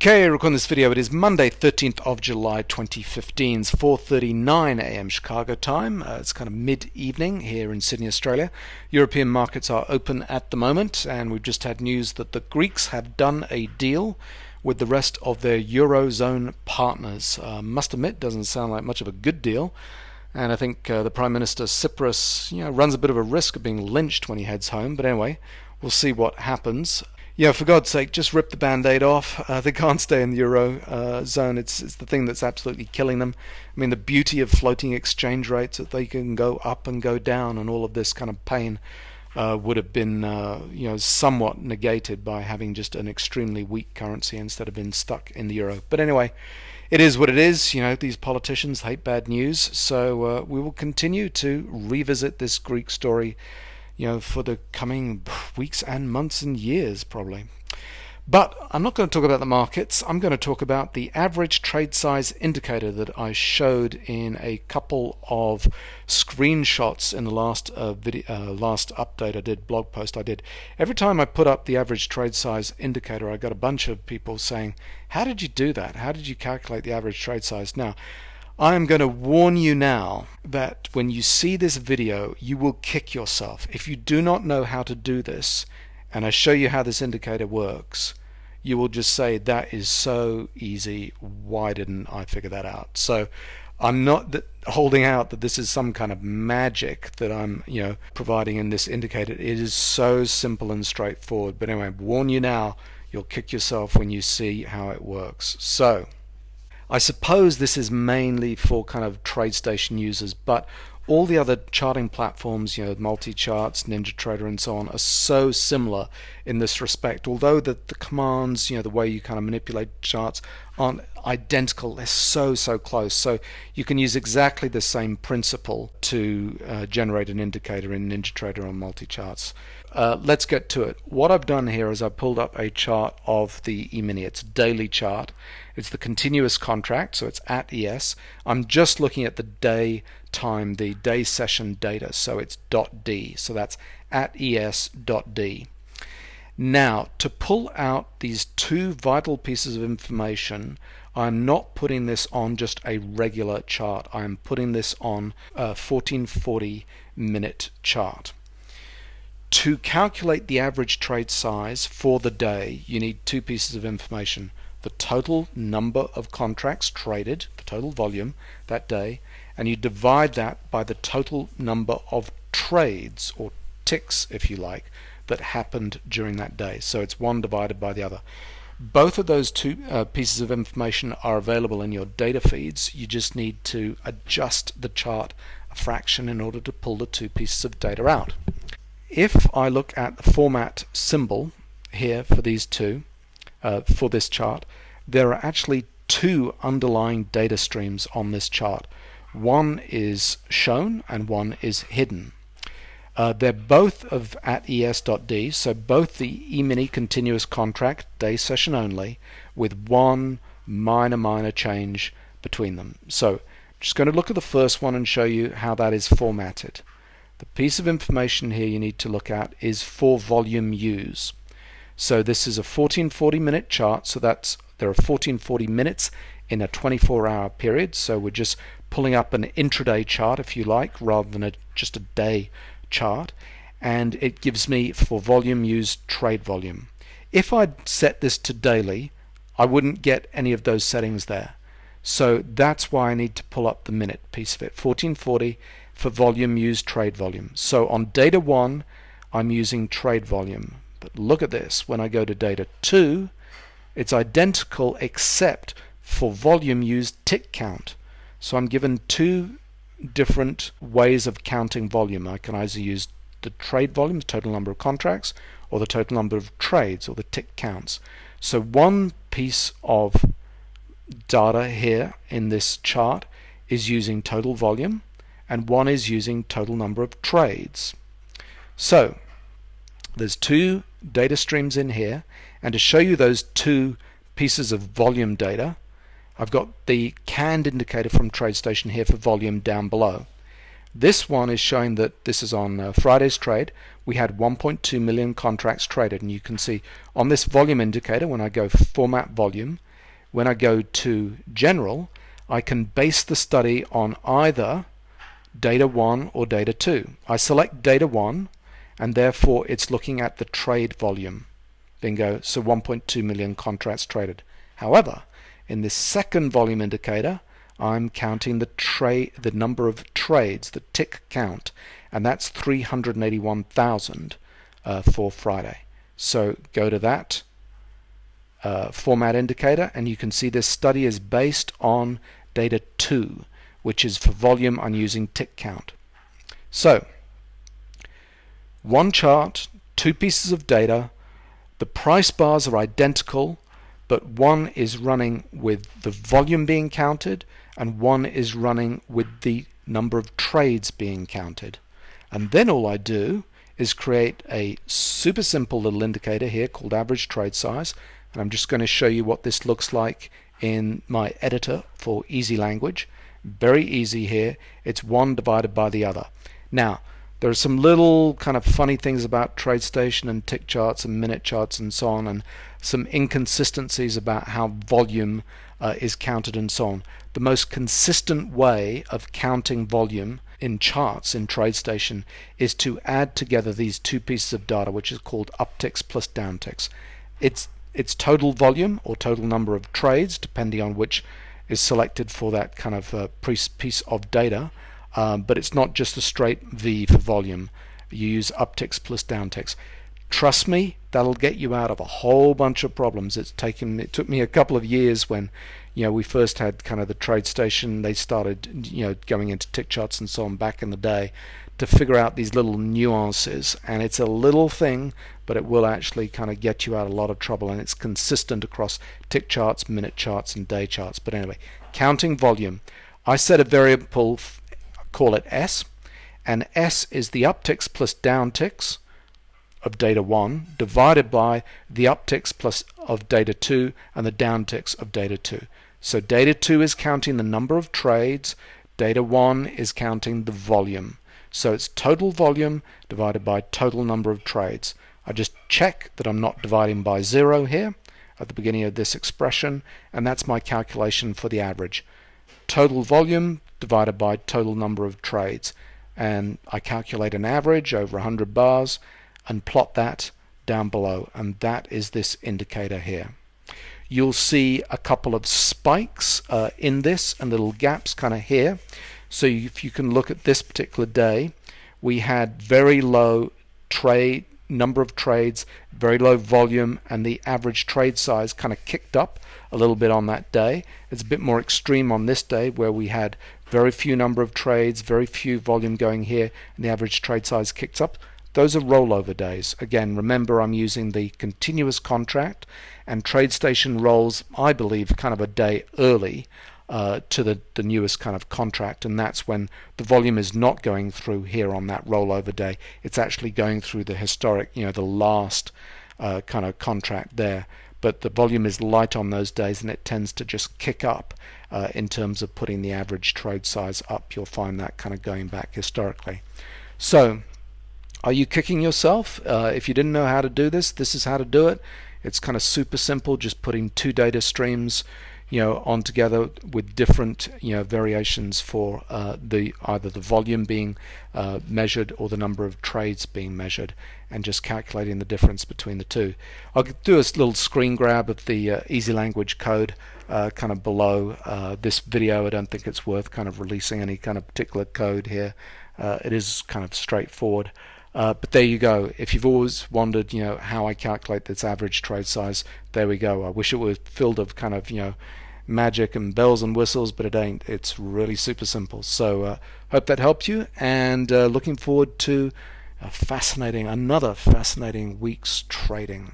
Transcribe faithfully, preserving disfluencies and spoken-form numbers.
Okay, we're recording this video. It is Monday, thirteenth of July, twenty fifteen. It's four thirty-nine a m Chicago time. Uh, it's kind of mid-evening here in Sydney, Australia. European markets are open at the moment, and we've just had news that the Greeks have done a deal with the rest of their Eurozone partners. Uh, must admit, doesn't sound like much of a good deal. And I think uh, the Prime Minister Tsipras, you know, runs a bit of a risk of being lynched when he heads home. But anyway, we'll see what happens. Yeah, for God's sake, just rip the Band-Aid off. Uh, they can't stay in the euro uh, zone. It's it's the thing that's absolutely killing them. I mean, the beauty of floating exchange rates, that they can go up and go down, and all of this kind of pain uh, would have been uh, you know, somewhat negated by having just an extremely weak currency instead of being stuck in the euro. But anyway, it is what it is. You know, these politicians hate bad news, so uh, we will continue to revisit this Greek story, you know, for the coming weeks and months and years probably. But I'm not going to talk about the markets. I'm going to talk about the average trade size indicator that I showed in a couple of screenshots in the last uh, video, uh, last update I did, blog post I did. Every time I put up the average trade size indicator, I got a bunch of people saying, "How did you do that? How did you calculate the average trade size?" Now, I am going to warn you now that when you see this video, you will kick yourself. If you do not know how to do this, and I show you how this indicator works, you will just say, "That is so easy. Why didn't I figure that out?" So I'm not th- holding out that this is some kind of magic that I'm, you know, providing in this indicator. It is so simple and straightforward. But anyway, I warn you now, you'll kick yourself when you see how it works. So I suppose this is mainly for kind of TradeStation users, but all the other charting platforms, you know, MultiCharts, NinjaTrader, and so on, are so similar in this respect. Although the, the commands, you know, the way you kind of manipulate charts aren't identical, they're so, so close. So you can use exactly the same principle to uh, generate an indicator in NinjaTrader or MultiCharts. Uh, let's get to it. What I've done here is I pulled up a chart of the E-mini. It's a daily chart. It's the continuous contract, so it's at E S. I'm just looking at the day time, the day session data, so it's dot D. So that's at E S dot D. Now, to pull out these two vital pieces of information, I'm not putting this on just a regular chart. I'm putting this on a fourteen forty minute chart. To calculate the average trade size for the day, you need two pieces of information: the total number of contracts traded, the total volume that day, and you divide that by the total number of trades, or ticks if you like, that happened during that day. So it's one divided by the other. Both of those two uh, pieces of information are available in your data feeds. You just need to adjust the chart a fraction in order to pull the two pieces of data out. If I look at the format symbol here for these two, uh, for this chart, there are actually two underlying data streams on this chart. One is shown and one is hidden. Uh, they're both of at E S dot D, so both the E-mini continuous contract, day session only, with one minor, minor change between them. So I'm just going to look at the first one and show you how that is formatted. The piece of information here you need to look at is for volume U's. So this is a fourteen forty minute chart, so that's, there are fourteen forty minutes in a twenty-four hour period, so we're just pulling up an intraday chart if you like, rather than a, just a day chart, and it gives me for volume U's trade volume. If I'd set this to daily, I wouldn't get any of those settings there. So that's why I need to pull up the minute piece of it, fourteen forty for volume U's trade volume. So on data one, I'm using trade volume. But look at this, when I go to data two, it's identical except for volume U's tick count. So I'm given two different ways of counting volume. I can either use the trade volume, the total number of contracts, or the total number of trades, or the tick counts. So one piece of data here in this chart is using total volume, and one is using total number of trades. So there's two data streams in here, and to show you those two pieces of volume data, I've got the canned indicator from TradeStation here for volume down below. This one is showing that this is on uh, Friday's trade. We had one point two million contracts traded, and you can see on this volume indicator, when I go format volume, when I go to general, I can base the study on either data one or data two. I select data one, and therefore it's looking at the trade volume. Bingo, so one point two million contracts traded. However, in this second volume indicator, I'm counting the trade, the number of trades, the tick count, and that's three hundred eighty-one thousand uh, for Friday. So go to that uh, format indicator, and you can see this study is based on data two, which is for volume. I'm using tick count. So one chart, two pieces of data, the price bars are identical, but one is running with the volume being counted and one is running with the number of trades being counted. And then all I do is create a super simple little indicator here called average trade size, and I'm just going to show you what this looks like in my editor for Easy Language. Very easy here. It's one divided by the other. Now, there are some little kind of funny things about TradeStation and tick charts and minute charts and so on, and some inconsistencies about how volume uh, is counted and so on. The most consistent way of counting volume in charts in TradeStation is to add together these two pieces of data, which is called upticks plus downticks. It's, it's total volume or total number of trades, depending on which is selected for that kind of uh, piece of data. Um, but it's not just a straight V for volume. You use upticks plus downticks. Trust me, that'll get you out of a whole bunch of problems. It's taken, it took me a couple of years when, you know, we first had kind of the TradeStation. They started, you know, going into tick charts and so on back in the day to figure out these little nuances. And it's a little thing, but it will actually kind of get you out of a lot of trouble. And it's consistent across tick charts, minute charts, and day charts. But anyway, counting volume. I set a variable, call it S, and S is the upticks plus downticks of data one divided by the upticks plus of data two and the downticks of data two. So data two is counting the number of trades, data one is counting the volume. So it's total volume divided by total number of trades. I just check that I'm not dividing by zero here at the beginning of this expression, and that's my calculation for the average. Total volume divided by total number of trades, and I calculate an average over one hundred bars and plot that down below, and that is this indicator here. You'll see a couple of spikes uh, in this and little gaps kind of here. So if you can look at this particular day, we had very low trade number of trades, very low volume, and the average trade size kind of kicked up a little bit on that day. It's a bit more extreme on this day where we had very few number of trades, very few volume going here, and the average trade size kicks up. Those are rollover days. Again, remember I'm using the continuous contract, and TradeStation rolls, I believe, kind of a day early uh, to the, the newest kind of contract, and that's when the volume is not going through here on that rollover day. It's actually going through the historic, you know, the last uh, kind of contract there. But the volume is light on those days, and it tends to just kick up uh, in terms of putting the average trade size up. You'll find that kind of going back historically. So are you kicking yourself? Uh, if you didn't know how to do this, this is how to do it. It's kind of super simple, just putting two data streams, you know, on together with different, you know, variations for uh, the either the volume being uh, measured or the number of trades being measured, and just calculating the difference between the two. I'll do a little screen grab of the uh, Easy Language code uh, kind of below uh, this video. I don't think it's worth kind of releasing any kind of particular code here. Uh, it is kind of straightforward. Uh, but there you go. If you've always wondered, you know, how I calculate this average trade size, there we go. I wish it was filled of kind of, you know, magic and bells and whistles, but it ain't. It's really super simple. So uh, hope that helps you, and uh, looking forward to a fascinating, another fascinating week's trading.